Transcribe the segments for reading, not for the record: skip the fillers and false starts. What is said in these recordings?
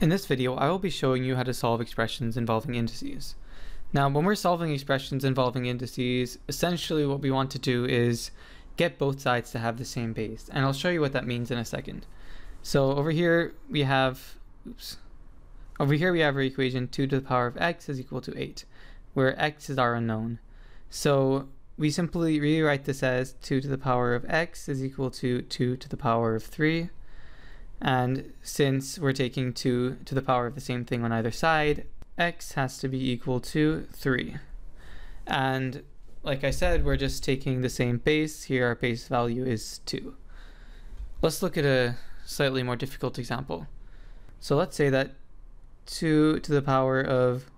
In this video, I will be showing you how to solve expressions involving indices. Now, when we're solving expressions involving indices, essentially what we want to do is get both sides to have the same base, and I'll show you what that means in a second. So over here we have, our equation 2 to the power of x is equal to 8, where x is our unknown. So we simply rewrite this as 2 to the power of x is equal to 2 to the power of 3. And since we're taking 2 to the power of the same thing on either side, x has to be equal to 3. And like I said, we're just taking the same base. Here our base value is 2. Let's look at a slightly more difficult example. So let's say that 2 to the power of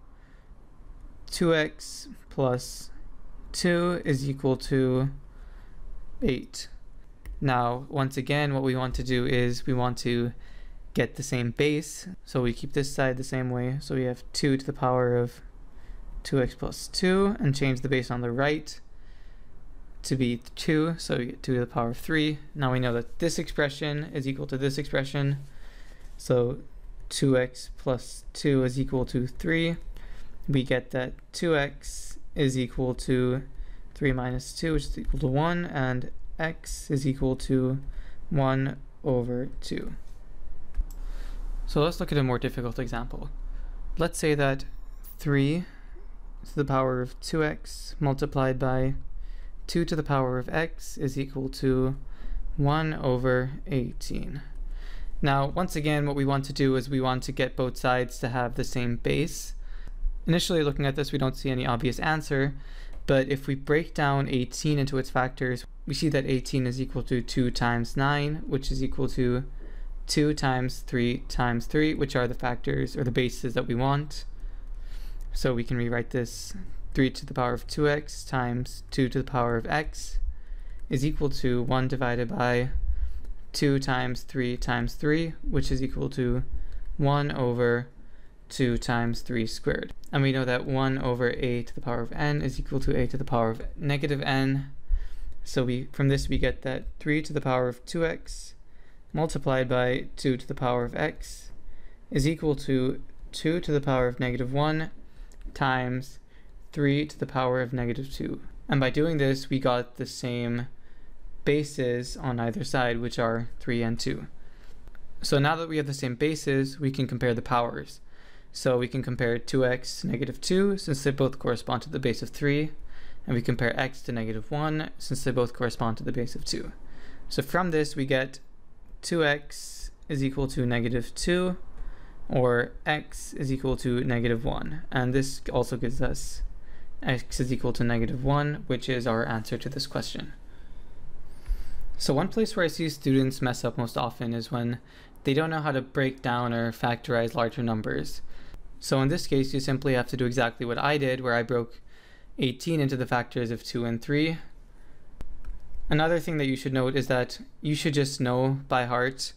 2x plus 2 is equal to 8. Now, once again, what we want to do is we want to get the same base, so we keep this side the same way. So we have 2 to the power of 2x plus 2, and change the base on the right to be 2, so we get 2 to the power of 3. Now we know that this expression is equal to this expression, so 2x plus 2 is equal to 3. We get that 2x is equal to 3 minus 2, which is equal to 1, and x is equal to 1 over 2. So let's look at a more difficult example. Let's say that 3 to the power of 2x multiplied by 2 to the power of x is equal to 1 over 18. Now, once again, what we want to do is we want to get both sides to have the same base. Initially, looking at this, we don't see any obvious answer, but if we break down 18 into its factors, we see that 18 is equal to 2 times 9, which is equal to 2 times 3, which are the factors or the bases that we want. So we can rewrite this 3 to the power of 2x times 2 to the power of x is equal to 1 divided by 2 times 3, which is equal to 1 over 2 times 3 squared. And we know that 1 over a to the power of n is equal to a to the power of negative n. So from this we get that 3 to the power of 2x multiplied by 2 to the power of x is equal to 2 to the power of negative 1 times 3 to the power of negative 2. And by doing this, we got the same bases on either side, which are 3 and 2. So now that we have the same bases, we can compare the powers. So we can compare 2x to negative 2, since they both correspond to the base of 3. And we compare x to negative 1, since they both correspond to the base of 2. So from this, we get 2x is equal to negative 2, or x is equal to negative 1. And this also gives us x is equal to negative 1, which is our answer to this question. So one place where I see students mess up most often is when they don't know how to break down or factorize larger numbers. So in this case, you simply have to do exactly what I did, where I broke 18 into the factors of 2 and 3. Another thing that you should note is that you should just know by heart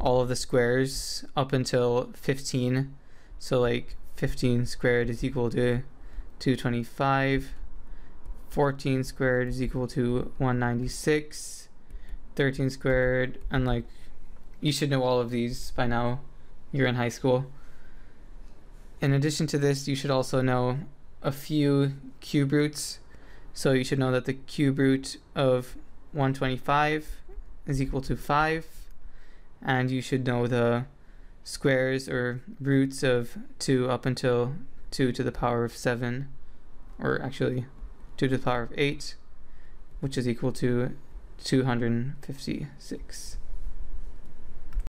all of the squares up until 15. So like 15 squared is equal to 225, 14 squared is equal to 196, 13 squared, and like you should know all of these by now. You're in high school. In addition to this, you should also know a few cube roots. So you should know that the cube root of 125 is equal to 5, and you should know the squares or roots of 2 up until 2 to the power of 7, or actually 2 to the power of 8, which is equal to 256.